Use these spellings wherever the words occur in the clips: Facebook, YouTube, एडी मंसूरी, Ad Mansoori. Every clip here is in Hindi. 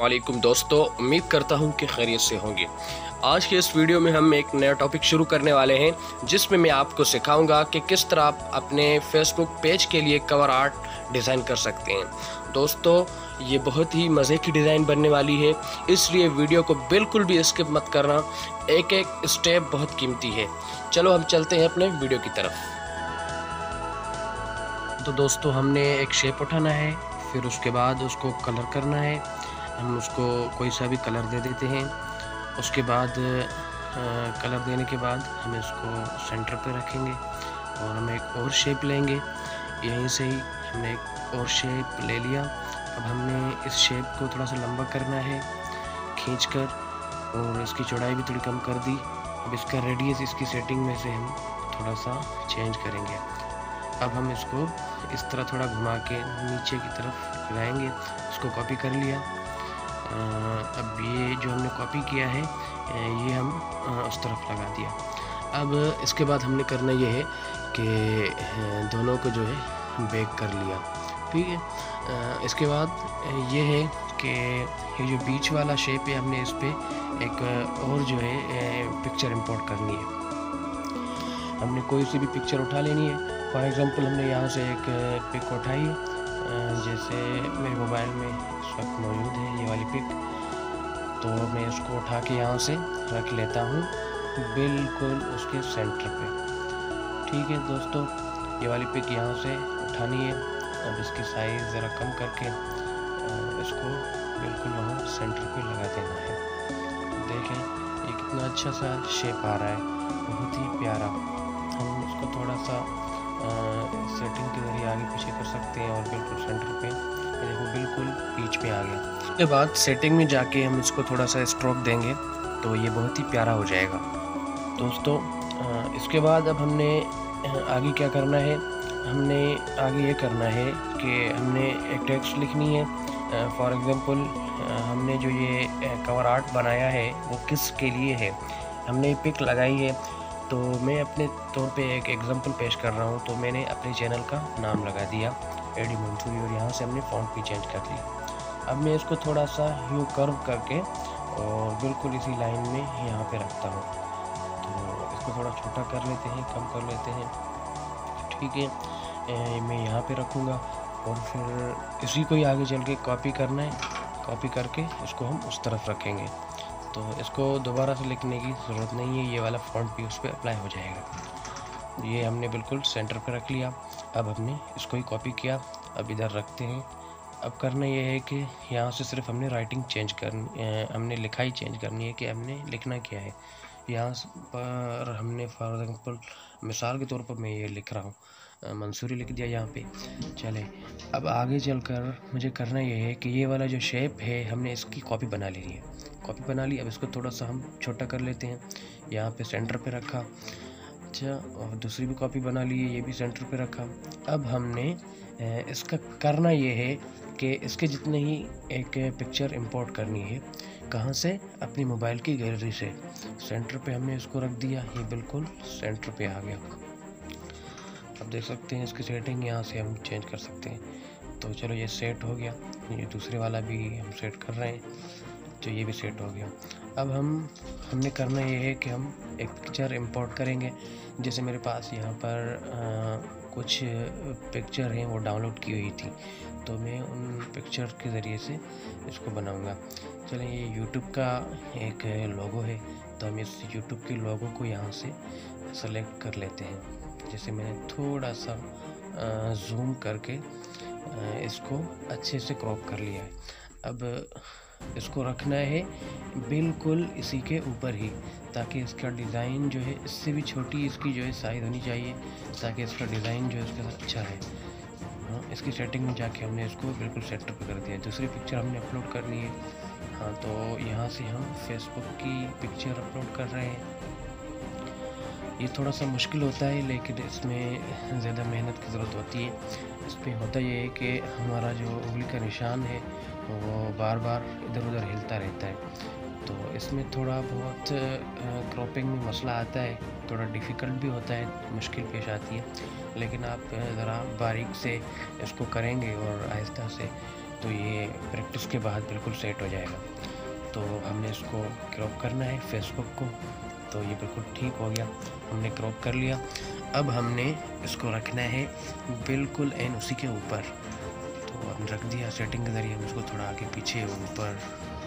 वालेकुम दोस्तों, उम्मीद करता हूं कि खैरियत से होंगे। आज के इस वीडियो में हम एक नया टॉपिक शुरू करने वाले हैं जिसमें मैं आपको सिखाऊंगा कि किस तरह आप अपने फेसबुक पेज के लिए कवर आर्ट डिज़ाइन कर सकते हैं। दोस्तों, ये बहुत ही मज़े की डिज़ाइन बनने वाली है, इसलिए वीडियो को बिल्कुल भी स्किप मत करना। एक एक स्टेप बहुत कीमती है। चलो हम चलते हैं अपने वीडियो की तरफ। तो दोस्तों, हमने एक शेप उठाना है, फिर उसके बाद उसको कलर करना है। हम उसको कोई सा भी कलर दे देते हैं। उसके बाद कलर देने के बाद हम इसको सेंटर पे रखेंगे और हम एक और शेप लेंगे। यहीं से ही हमने एक और शेप ले लिया। अब हमने इस शेप को थोड़ा सा लंबा करना है खींचकर, और इसकी चौड़ाई भी थोड़ी कम कर दी। अब इसका रेडियस इसकी सेटिंग में से हम थोड़ा सा चेंज करेंगे। अब हम इसको इस तरह थोड़ा घुमा के नीचे की तरफ लाएंगे। इसको कॉपी कर लिया। अब ये जो हमने कॉपी किया है ये हम उस तरफ लगा दिया। अब इसके बाद हमने करना ये है कि दोनों को जो है बेक कर लिया, ठीक है। इसके बाद ये है कि ये जो बीच वाला शेप है हमने इस पर एक और जो है पिक्चर इंपोर्ट करनी है। हमने कोई सी भी पिक्चर उठा लेनी है। फॉर एग्ज़ाम्पल, हमने यहाँ से एक पिक उठाई, जैसे मेरे मोबाइल में इस वक्त मौजूद है ये वाली पिक। तो मैं इसको उठा के यहाँ से रख लेता हूँ बिल्कुल उसके सेंटर पे, ठीक है। दोस्तों, ये वाली पिक यहाँ से उठानी है। अब इसकी साइज़ ज़रा कम करके इसको बिल्कुल वहाँ सेंटर पे लगा देना है। देखें ये कितना अच्छा सा शेप आ रहा है, बहुत ही प्यारा। हम इसको थोड़ा सा सेटिंग के जरिए आगे पीछे कर सकते हैं और बिल्कुल सेंटर पे, देखो बिल्कुल बीच पे आ गया। उसके बाद सेटिंग में जाके हम इसको थोड़ा सा स्ट्रोक देंगे तो ये बहुत ही प्यारा हो जाएगा। दोस्तों, इसके बाद अब हमने आगे क्या करना है, हमने आगे ये करना है कि हमने एक टेक्स्ट लिखनी है। फॉर एग्ज़ाम्पल, हमने जो ये कवर आर्ट बनाया है वो किस के लिए है, हमने पिक लगाई है। तो मैं अपने तौर पे एक एग्ज़ाम्पल पेश कर रहा हूँ। तो मैंने अपने चैनल का नाम लगा दिया एडी मंसूरी, और यहाँ से हमने फॉन्ट भी चेंज कर दिया। अब मैं इसको थोड़ा सा ह्यू कर्व करके और बिल्कुल इसी लाइन में यहाँ पे रखता हूँ। तो इसको थोड़ा छोटा कर लेते हैं, कम कर लेते हैं, ठीक है। मैं यहाँ पे रखूँगा और फिर इसी को ही आगे चल के कॉपी करना है। कॉपी करके इसको हम उस तरफ रखेंगे। तो इसको दोबारा से लिखने की ज़रूरत नहीं है, ये वाला फॉन्ट भी उस पर अप्लाई हो जाएगा। ये हमने बिल्कुल सेंटर पर रख लिया। अब हमने इसको ही कॉपी किया, अब इधर रखते हैं। अब करना ये है कि यहाँ से सिर्फ हमने राइटिंग चेंज करनी, हमने लिखाई चेंज करनी है कि हमने लिखना क्या है। यहाँ पर हमने फॉर एग्ज़ाम्पल, मिसाल के तौर पर मैं ये लिख रहा हूँ मंसूरी लिख दिया यहाँ पे। चले, अब आगे चलकर मुझे करना यह है कि ये वाला जो शेप है हमने इसकी कॉपी बना लेनी है। कॉपी बना ली। अब इसको थोड़ा सा हम छोटा कर लेते हैं, यहाँ पे सेंटर पे रखा। अच्छा, और दूसरी भी कॉपी बना ली है, ये भी सेंटर पे रखा। अब हमने इसका करना ये है कि इसके जितने ही एक पिक्चर इंपोर्ट करनी है। कहाँ से? अपनी मोबाइल की गैलरी से। सेंटर पे हमने इसको रख दिया, ये बिल्कुल सेंटर पे आ गया। अब देख सकते हैं इसकी सेटिंग यहाँ से हम चेंज कर सकते हैं। तो चलो, ये सेट हो गया। ये दूसरे वाला भी हम सेट कर रहे हैं, तो ये भी सेट हो गया। अब हमने करना ये है कि हम एक पिक्चर इंपोर्ट करेंगे। जैसे मेरे पास यहाँ पर कुछ पिक्चर हैं वो डाउनलोड की हुई थी, तो मैं उन पिक्चर के ज़रिए से इसको बनाऊँगा। चलें, ये YouTube का एक लोगो है, तो हम इस YouTube के लोगो को यहाँ से सेलेक्ट कर लेते हैं। जैसे मैंने थोड़ा सा जूम करके इसको अच्छे से क्रॉप कर लिया है। अब इसको रखना है बिल्कुल इसी के ऊपर ही, ताकि इसका डिज़ाइन जो है इससे भी छोटी इसकी जो है साइज़ होनी चाहिए, ताकि इसका डिज़ाइन जो है इसका अच्छा है। हाँ, इसकी सेटिंग में जाके हमने इसको बिल्कुल सेंटर पर कर दिया। दूसरी पिक्चर हमने अपलोड करनी है। हाँ, तो यहाँ से हम फेसबुक की पिक्चर अपलोड कर रहे हैं। ये थोड़ा सा मुश्किल होता है, लेकिन इसमें ज़्यादा मेहनत की ज़रूरत होती है। इसमें होता ये है कि हमारा जो उंगली का निशान है वो बार बार इधर उधर हिलता रहता है, तो इसमें थोड़ा बहुत क्रॉपिंग में मसला आता है। थोड़ा डिफ़िकल्ट भी होता है, मुश्किल पेश आती है, लेकिन आप ज़रा बारीक से इसको करेंगे और आहिस्ता से तो ये प्रैक्टिस के बाद बिल्कुल सेट हो जाएगा। तो हमने इसको क्रॉप करना है फेसबुक को, तो ये बिल्कुल ठीक हो गया, हमने क्रॉप कर लिया। अब हमने इसको रखना है बिल्कुल एन उसी के ऊपर, तो हमने रख दिया। सेटिंग के ज़रिए हम इसको थोड़ा आगे पीछे ऊपर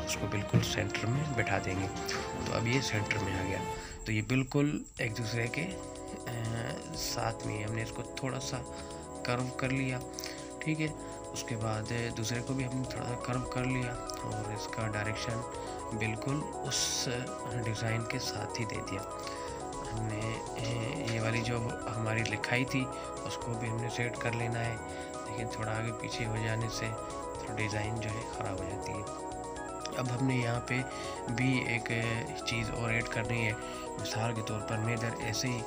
उसको बिल्कुल सेंटर में बैठा देंगे। तो अब ये सेंटर में आ गया, तो ये बिल्कुल एक दूसरे के साथ में हमने इसको थोड़ा सा कर्व कर लिया, ठीक है। उसके बाद दूसरे को भी हमने थोड़ा सा कर्व कर लिया और इसका डायरेक्शन बिल्कुल उस डिज़ाइन के साथ ही दे दिया। हमने ये वाली जो हमारी लिखाई थी उसको भी हमने सेट कर लेना है, लेकिन थोड़ा आगे पीछे हो जाने से थोड़ा डिज़ाइन जो है ख़राब हो जाती है। अब हमने यहाँ पे भी एक चीज़ और ऐड करनी है। मिसाल के तौर पर मैं इधर ऐसे ही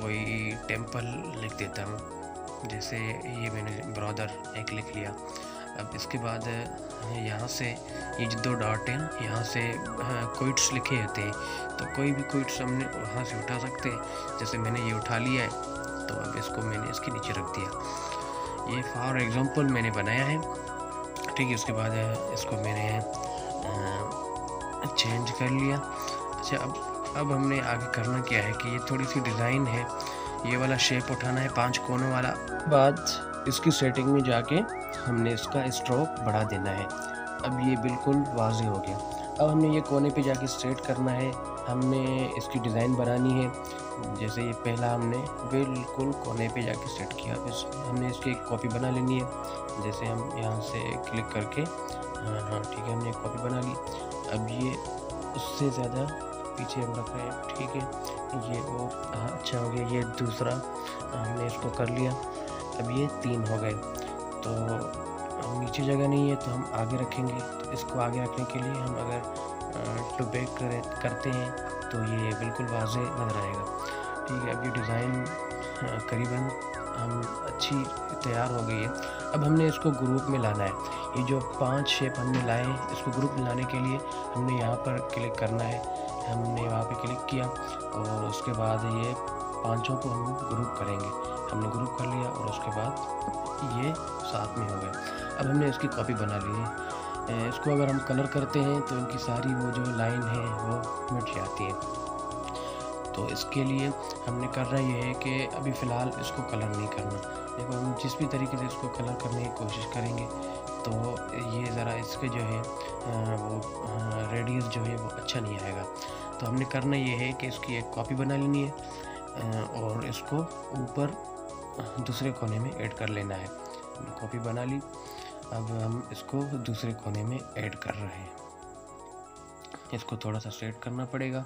कोई टेंपल लिख देता हूँ, जैसे ये मैंने ब्रदर एक लिख लिया। अब इसके बाद यहाँ से ये जो दो डॉट हैं यहाँ से क्विट्स लिखे होते हैं, तो कोई भी क्विट्स हमने वहाँ से उठा सकते हैं। जैसे मैंने ये उठा लिया है, तो अब इसको मैंने इसके नीचे रख दिया। ये फॉर एग्ज़ाम्पल मैंने बनाया है, ठीक है। उसके बाद इसको मैंने चेंज कर लिया। अच्छा, अब हमने आगे करना क्या है कि ये थोड़ी सी डिज़ाइन है, ये वाला शेप उठाना है 5 कोनों वाला। बाद इसकी सेटिंग में जाके हमने इसका स्ट्रोक बढ़ा देना है। अब ये बिल्कुल वाज़े हो गया। अब हमने ये कोने पे जाके सेट करना है, हमने इसकी डिज़ाइन बनानी है। जैसे ये पहला हमने बिल्कुल कोने पे जाके सेट किया, इस हमने इसकी एक कॉपी बना लेनी है। जैसे हम यहाँ से क्लिक करके, हाँ ठीक है, हमने एक कॉपी बना ली। अब ये उससे ज़्यादा पीछे हम रख रहे हैं, ठीक है। ये वो अच्छा हो गया, ये दूसरा हमने इसको कर लिया। अब ये 3 हो गए, तो हम नीचे जगह नहीं है तो हम आगे रखेंगे। तो इसको आगे रखने के लिए हम अगर टू बैक करते हैं तो ये बिल्कुल वाज़े नजर आएगा, ठीक है। अब ये डिज़ाइन करीबन हम अच्छी तैयार हो गई है। अब हमने इसको ग्रुप में लाना है। ये जो 5 शेप हमने लाए हैं, इसको ग्रुप में लाने के लिए हमने यहाँ पर क्लिक करना है। हमने वहाँ पे क्लिक किया और उसके बाद ये 5 को हम ग्रुप करेंगे। हमने ग्रुप कर लिया और उसके बाद ये साथ में हो गए। अब हमने इसकी कॉपी बना ली है। इसको अगर हम कलर करते हैं तो इनकी सारी वो जो लाइन है वो मिट जाती है। तो इसके लिए हमने करना ये है कि अभी फ़िलहाल इसको कलर नहीं करना। देखो, हम जिस भी तरीके से इसको कलर करने की कोशिश करेंगे तो ये ज़रा इसके जो है वो रेडियस जो है वो अच्छा नहीं आएगा। तो हमने करना ये है कि इसकी एक कॉपी बना लेनी है और इसको ऊपर दूसरे कोने में ऐड कर लेना है। कॉपी बना ली, अब हम इसको दूसरे कोने में ऐड कर रहे हैं। इसको थोड़ा सा सेट करना पड़ेगा,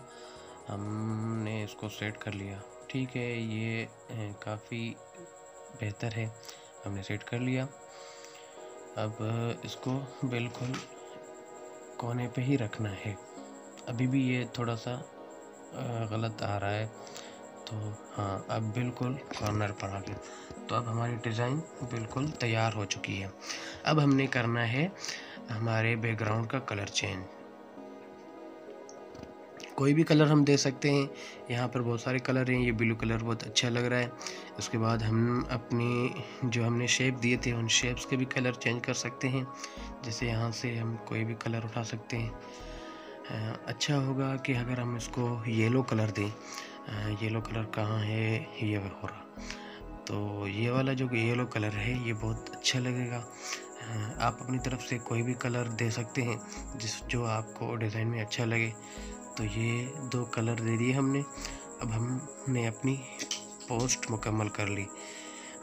हमने इसको सेट कर लिया, ठीक है। ये काफ़ी बेहतर है, हमने सेट कर लिया। अब इसको बिल्कुल कोने पे ही रखना है। अभी भी ये थोड़ा सा गलत आ रहा है, तो हाँ, अब बिल्कुल कॉर्नर पर आ गया। तो अब हमारी डिज़ाइन बिल्कुल तैयार हो चुकी है। अब हमने करना है हमारे बैकग्राउंड का कलर चेंज। कोई भी कलर हम दे सकते हैं, यहाँ पर बहुत सारे कलर हैं। ये ब्लू कलर बहुत अच्छा लग रहा है। उसके बाद हम अपनी जो हमने शेप दिए थे उन शेप्स के भी कलर चेंज कर सकते हैं। जैसे यहाँ से हम कोई भी कलर उठा सकते हैं। अच्छा होगा कि अगर हम इसको येलो कलर दें। येलो कलर कहाँ है, ये हो रहा, तो ये वाला जो येलो कलर है ये बहुत अच्छा लगेगा। आप अपनी तरफ से कोई भी कलर दे सकते हैं जिस जो आपको डिज़ाइन में अच्छा लगे। तो ये 2 कलर दे दिए हमने। अब हमने अपनी पोस्ट मुकम्मल कर ली।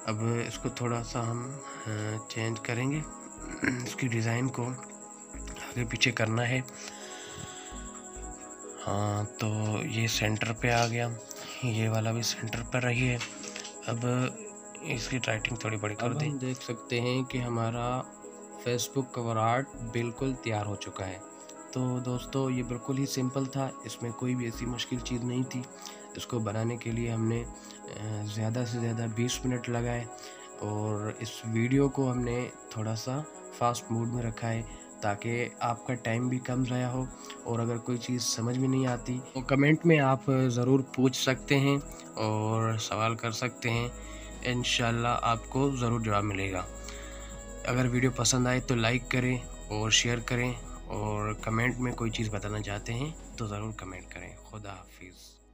अब इसको थोड़ा सा हम चेंज करेंगे, इसकी डिज़ाइन को आगे पीछे करना है। हाँ, तो ये सेंटर पे आ गया, ये वाला भी सेंटर पर रही है। अब इसकी राइटिंग थोड़ी बड़ी कर दें। देख सकते हैं कि हमारा फेसबुक कवर आर्ट बिल्कुल तैयार हो चुका है। तो दोस्तों, ये बिल्कुल ही सिंपल था, इसमें कोई भी ऐसी मुश्किल चीज़ नहीं थी। इसको बनाने के लिए हमने ज़्यादा से ज़्यादा 20 मिनट लगाए और इस वीडियो को हमने थोड़ा सा फास्ट मोड में रखा है ताकि आपका टाइम भी कम ज़ाया हो। और अगर कोई चीज़ समझ में नहीं आती तो कमेंट में आप ज़रूर पूछ सकते हैं और सवाल कर सकते हैं। इंशाल्लाह आपको ज़रूर जवाब मिलेगा। अगर वीडियो पसंद आए तो लाइक करें और शेयर करें और कमेंट में कोई चीज़ बताना चाहते हैं तो ज़रूर कमेंट करें। खुदा हाफिज़।